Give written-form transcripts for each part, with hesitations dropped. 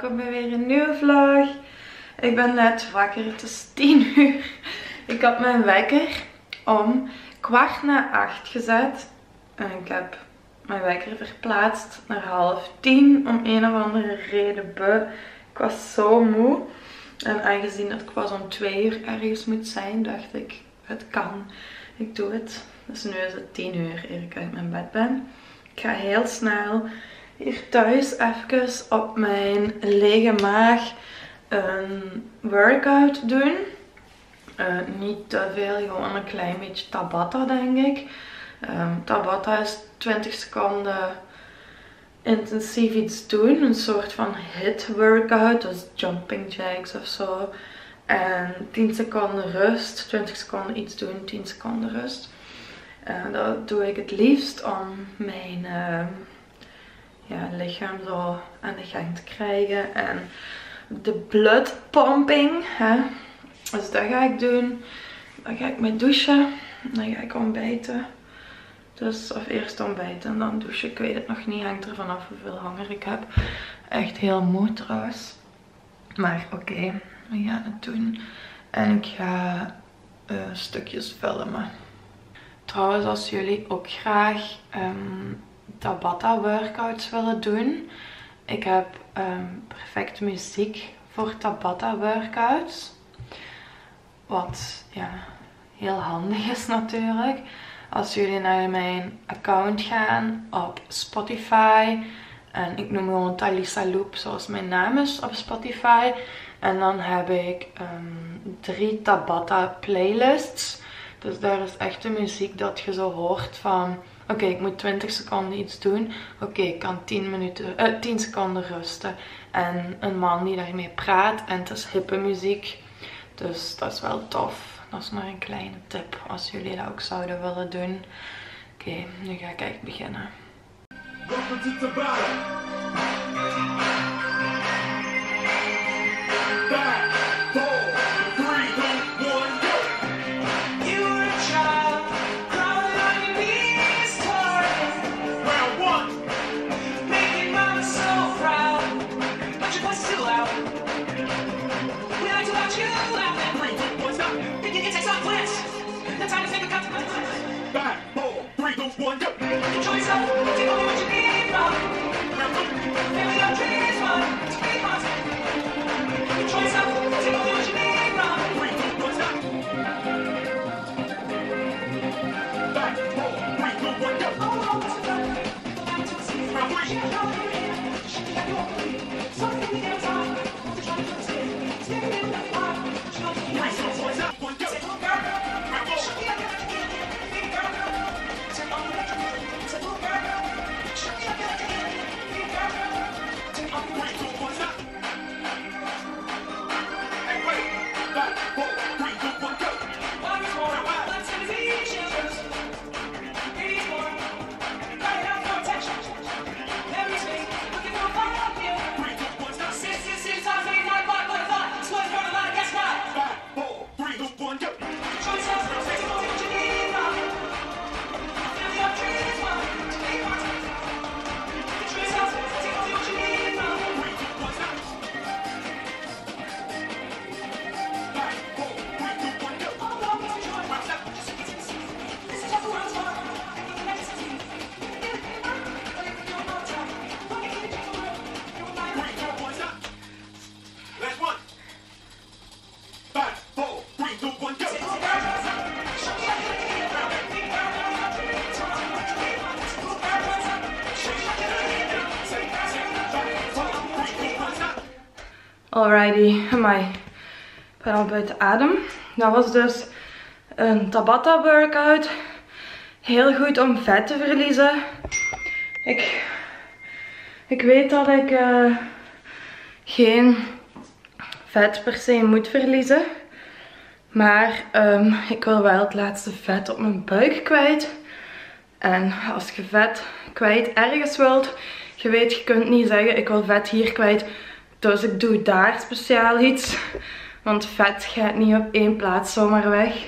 welkom bij weer een nieuwe vlog. Ik ben net wakker, het is 10 uur. Ik had mijn wekker om 7:15 gezet. En ik heb mijn wekker verplaatst naar 9:30 om een of andere reden. Ik was zo moe. En aangezien dat ik pas om 2 uur ergens moet zijn, dacht ik, het kan. Ik doe het. Dus nu is het 10 uur eer ik uit mijn bed ben. Ik ga heel snel hier thuis even op mijn lege maag een workout doen. Niet te veel, gewoon een klein beetje Tabata denk ik. Tabata is 20 seconden intensief iets doen. Een soort van HIIT workout, dus jumping jacks of zo. En 10 seconden rust, 20 seconden iets doen, 10 seconden rust. Dat doe ik het liefst om mijn lichaam zo aan de gang te krijgen. En de blood pumping, hè? Dus dat ga ik doen. Dan ga ik me douchen. Dan ga ik ontbijten. Dus of eerst ontbijten en dan douchen. Ik weet het nog niet, hangt er vanaf hoeveel honger ik heb. Echt heel moe trouwens. Maar oké, we gaan het doen. En ik ga stukjes filmen. Trouwens, als jullie ook graag Tabata workouts willen doen. Ik heb perfect muziek voor Tabata workouts. Wat ja, heel handig is natuurlijk. Als jullie naar mijn account gaan op Spotify. En ik noem gewoon Talisa Loup zoals mijn naam is op Spotify. En dan heb ik 3 Tabata playlists. Dus daar is echt de muziek dat je zo hoort van... Oké, ik moet 20 seconden iets doen. Oké, ik kan 10 seconden rusten. En een man die daarmee praat. En het is hippe muziek. Dus dat is wel tof. Dat is maar een kleine tip als jullie dat ook zouden willen doen. Oké, nu ga ik echt beginnen. Alrighty, amai. Ik ben al buiten adem. Dat was dus een Tabata workout. Heel goed om vet te verliezen. Ik weet dat ik geen vet per se moet verliezen. Maar ik wil wel het laatste vet op mijn buik kwijt. En als je vet kwijt ergens wilt, je weet, je kunt niet zeggen ik wil vet hier kwijt. Dus ik doe daar speciaal iets. Want vet gaat niet op één plaats zomaar weg.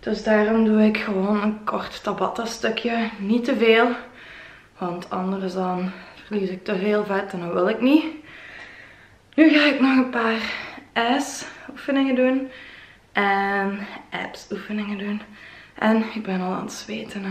Dus daarom doe ik gewoon een kort Tabata stukje. Niet te veel. Want anders dan verlies ik te veel vet en dat wil ik niet. Nu ga ik nog een paar ass-oefeningen doen. En abs-oefeningen doen. En ik ben al aan het zweten. Hè.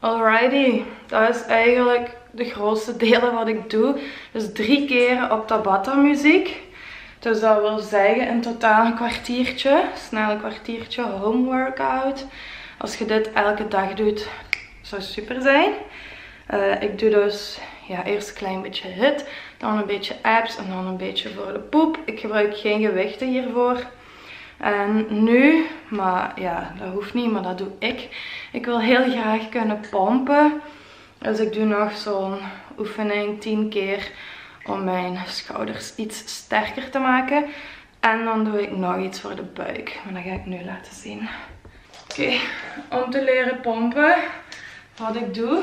Alrighty, dat is eigenlijk de grootste delen wat ik doe. Dus 3 keren op Tabata muziek. Dus dat wil zeggen in totaal een kwartiertje, snel een kwartiertje home workout. Als je dit elke dag doet, zou super zijn. Ik doe dus ja, eerst een klein beetje HIIT, dan een beetje abs en dan een beetje voor de poep. Ik gebruik geen gewichten hiervoor. En nu, maar ja, dat hoeft niet, maar dat doe ik. Ik wil heel graag kunnen pompen. Dus ik doe nog zo'n oefening 10 keer om mijn schouders iets sterker te maken. En dan doe ik nog iets voor de buik. Maar dat ga ik nu laten zien. Oké, om te leren pompen, wat ik doe.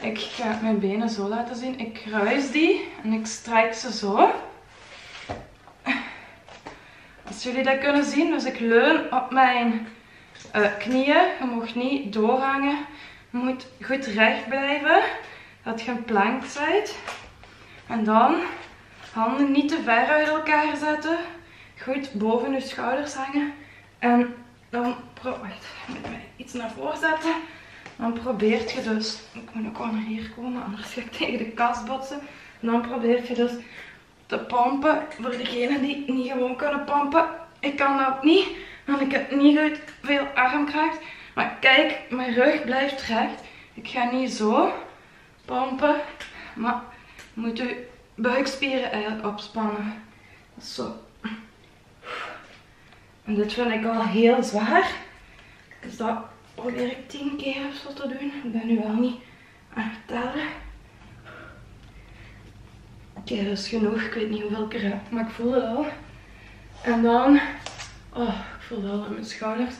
Ik ga mijn benen zo laten zien. Ik kruis die en ik strek ze zo. Als jullie dat kunnen zien, dus ik leun op mijn Knieën, je mag niet doorhangen. Je moet goed recht blijven, dat je een plank bent. En dan handen niet te ver uit elkaar zetten. Goed boven je schouders hangen. En dan iets naar voren zetten. Dan probeert je dus, ik moet ook wel naar hier komen, anders ga ik tegen de kast botsen. En dan probeert je dus te pompen. Voor degenen die niet gewoon kunnen pompen, ik kan dat ook niet, want ik heb niet goed veel armkracht. Maar kijk, mijn rug blijft recht. Ik ga niet zo pompen, maar je moet je buikspieren opspannen. Zo. En dit vind ik al heel zwaar. Dus dat probeer ik 10 keer of zo te doen. Ik ben nu wel niet aan het tellen. Oké, dat is genoeg. Ik weet niet hoeveel ik er heb, maar ik voel het al. En dan, ik voel het al in mijn schouders.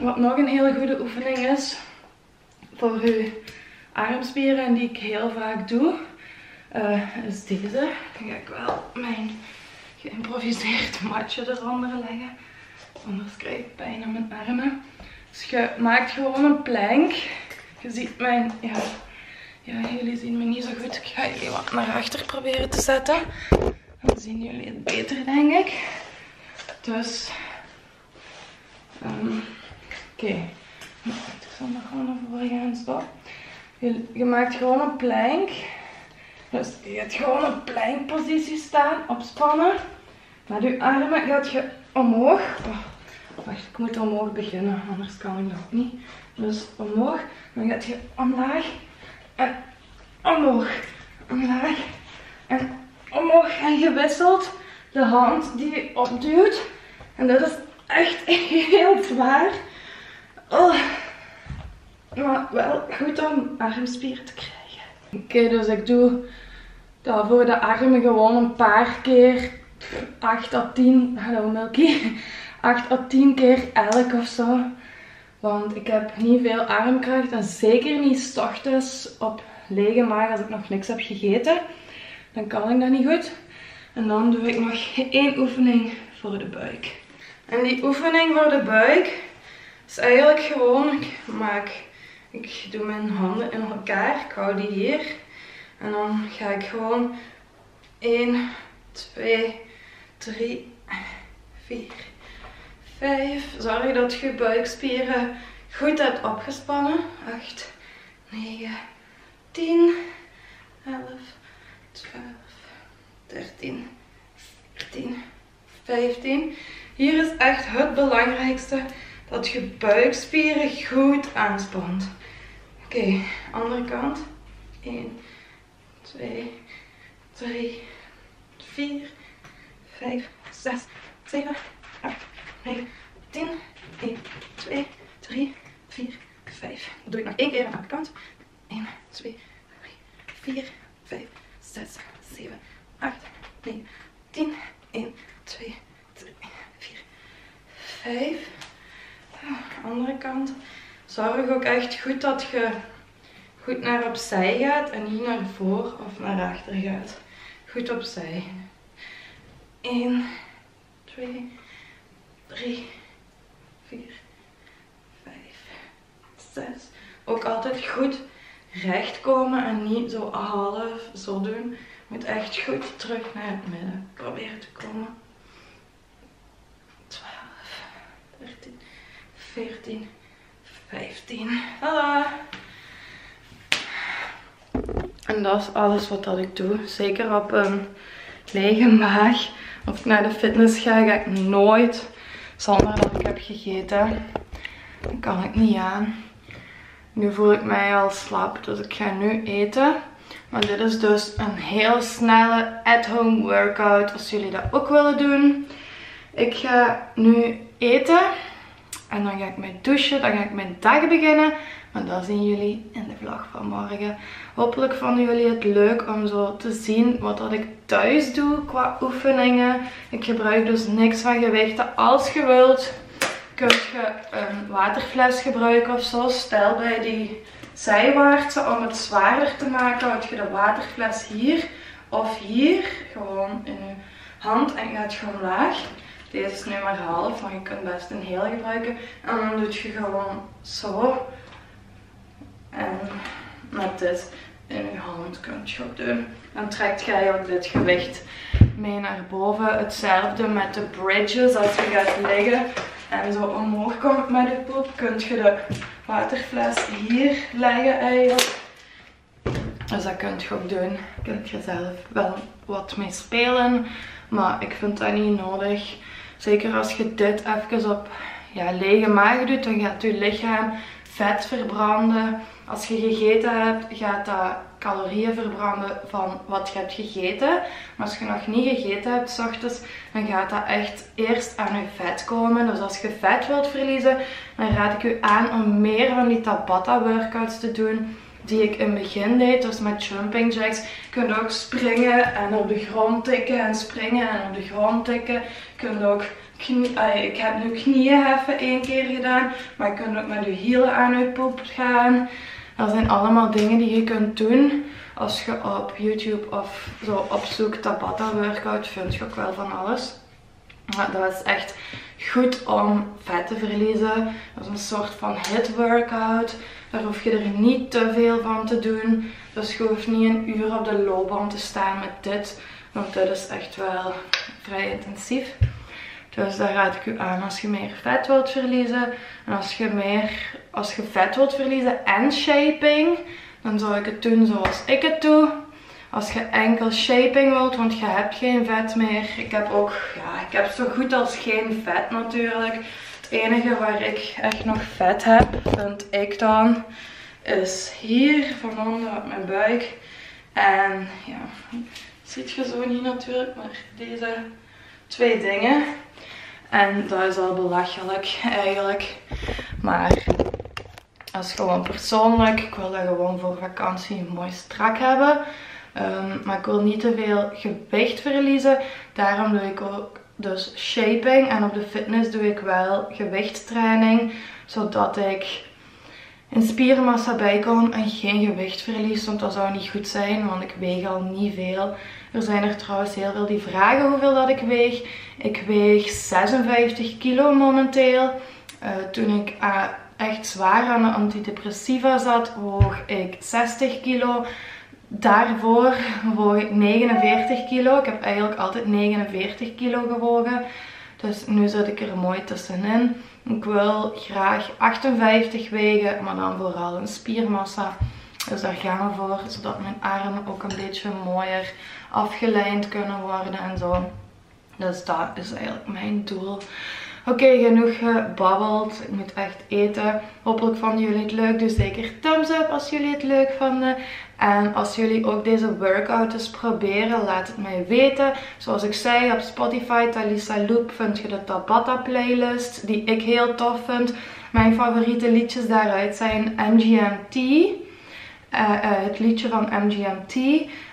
Wat nog een hele goede oefening is voor je armspieren en die ik heel vaak doe, is deze. Dan ga ik wel mijn geïmproviseerd matje eronder leggen, anders krijg ik pijn aan mijn armen. Dus je maakt gewoon een plank. Je ziet mijn, jullie zien me niet zo goed. Ik ga jullie wat naar achter proberen te zetten. Dan zien jullie het beter, denk ik. Dus, oké. Ik zal nog gewoon naar voren gaan, stop. Je maakt gewoon een plank. Dus je gaat gewoon een plankpositie staan, opspannen. Met je armen gaat je omhoog. Wacht, ik moet omhoog beginnen, anders kan ik dat niet. Dus omhoog, dan gaat je omlaag en omhoog, omlaag en omhoog. En je wisselt de hand die je opduwt. En dat is echt heel zwaar. Maar wel goed om armspieren te krijgen. Oké, dus ik doe dat voor de armen gewoon een paar keer, 8 à 10, hallo Milky, 8 à 10 keer elk of zo. Want ik heb niet veel armkracht en zeker niet 's ochtends op lege maag als ik nog niks heb gegeten. Dan kan ik dat niet goed. En dan doe ik nog 1 oefening voor de buik. En die oefening voor de buik is eigenlijk gewoon, ik doe mijn handen in elkaar, ik hou die hier. En dan ga ik gewoon 1, 2, 3, 4, 5. Zorg dat je buikspieren goed hebt opgespannen. 8, 9, 10, 11, 12, 13, 14, 15. Hier is echt het belangrijkste, dat je buikspieren goed aanspant. Oké, andere kant. 1, 2, 3, 4, 5, 6, 7, 8, 9, 10, 1, 2, 3, 4, 5. Dat doe ik nog 1 keer aan de andere kant. 1, 2, 3, 4, 5, 6, 7, 8, 9, 10, 1, 2, 3, 4, 5. Andere kant. Zorg ook echt goed dat je goed naar opzij gaat en niet naar voor of naar achter gaat. Goed opzij. 1, 2, 3, 4, 5, 6. Ook altijd goed recht komen en niet zo half zo doen. Je moet echt goed terug naar het midden proberen te komen. 12, 13. 14, 15. Hallo! En dat is alles wat ik doe. Zeker op een lege maag. Of ik naar de fitness ga, ga ik nooit zonder dat ik heb gegeten. Dan kan ik niet aan. Nu voel ik mij al slap, dus ik ga nu eten. Maar dit is dus een heel snelle at-home workout, als jullie dat ook willen doen. Ik ga nu eten. En dan ga ik mij douchen, dan ga ik mijn dag beginnen. Maar dat zien jullie in de vlog van morgen. Hopelijk vonden jullie het leuk om zo te zien wat dat ik thuis doe qua oefeningen. Ik gebruik dus niks van gewichten. Als je wilt, kun je een waterfles gebruiken of zo. Stel bij die zijwaartse om het zwaarder te maken, houd je de waterfles hier of hier. Gewoon in je hand en gaat gewoon laag. Deze is nu maar half, maar je kunt best een heel gebruiken. En dan doe je gewoon zo. En met dit in je hand kunt je ook doen. Dan trekt jij ook dit gewicht mee naar boven. Hetzelfde met de bridges. Als je gaat liggen en zo omhoog komt met de poep, kun je de waterfles hier leggen eigenlijk. Dus dat kun je ook doen. Kun je zelf wel wat mee spelen. Maar ik vind dat niet nodig. Zeker als je dit even op lege maag doet, dan gaat je lichaam vet verbranden. Als je gegeten hebt, gaat dat calorieën verbranden van wat je hebt gegeten. Maar als je nog niet gegeten hebt 's ochtends, dan gaat dat echt eerst aan je vet komen. Dus als je vet wilt verliezen, dan raad ik je aan om meer van die Tabata workouts te doen. Die ik in het begin deed, dus met jumping jacks. Je kunt ook springen en op de grond tikken en springen en op de grond tikken. Je kunt ook ik heb nu knieën heffen 1 keer gedaan, maar je kunt ook met je hielen aan je poep gaan. Dat zijn allemaal dingen die je kunt doen. Als je op YouTube of zo opzoekt Tabata workout, vind je ook wel van alles. Maar dat is echt goed om vet te verliezen. Dat is een soort van HIIT workout. Daar hoef je er niet te veel van te doen. Dus je hoeft niet 1 uur op de loopband te staan met dit. Want dit is echt wel vrij intensief. Dus daar raad ik u aan als je meer vet wilt verliezen. En als je vet wilt verliezen en shaping, dan zou ik het doen zoals ik het doe. Als je enkel shaping wilt, want je hebt geen vet meer. Ik heb ook, ik heb zo goed als geen vet natuurlijk. Het enige waar ik echt nog vet heb, vind ik dan, is hier van onder op mijn buik. En ja, dat ziet je zo niet natuurlijk, maar deze 2 dingen. En dat is al belachelijk eigenlijk. Maar dat is gewoon persoonlijk. Ik wil dat gewoon voor vakantie mooi strak hebben. Maar ik wil niet te veel gewicht verliezen. Daarom doe ik ook dus shaping. En op de fitness doe ik wel gewichtstraining. Zodat ik in spiermassa bijkom en geen gewicht verlies. Want dat zou niet goed zijn, want ik weeg al niet veel. Er zijn er trouwens heel veel die vragen hoeveel dat ik weeg. Ik weeg 56 kilo momenteel. Toen ik echt zwaar aan de antidepressiva zat, woog ik 60 kilo. Daarvoor woog ik 49 kilo. Ik heb eigenlijk altijd 49 kilo gewogen. Dus nu zit ik er mooi tussenin. Ik wil graag 58 wegen, maar dan vooral een spiermassa. Dus daar gaan we voor, zodat mijn armen ook een beetje mooier afgelijnd kunnen worden en zo. Dus dat is eigenlijk mijn doel. Oké, genoeg gebabbeld. Ik moet echt eten. Hopelijk vonden jullie het leuk. Doe zeker thumbs up als jullie het leuk vonden. En als jullie ook deze workout eens proberen, laat het mij weten. Zoals ik zei, op Spotify, Talisa Loup, vind je de Tabata playlist, die ik heel tof vind. Mijn favoriete liedjes daaruit zijn MGMT, het liedje van MGMT,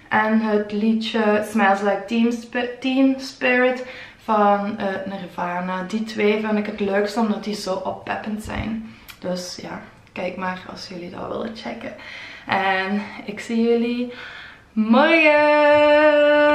en het liedje Smells Like Teen Spirit van Nirvana. Die 2 vind ik het leukst, omdat die zo oppeppend zijn. Dus ja, kijk maar als jullie dat willen checken. En ik zie jullie morgen!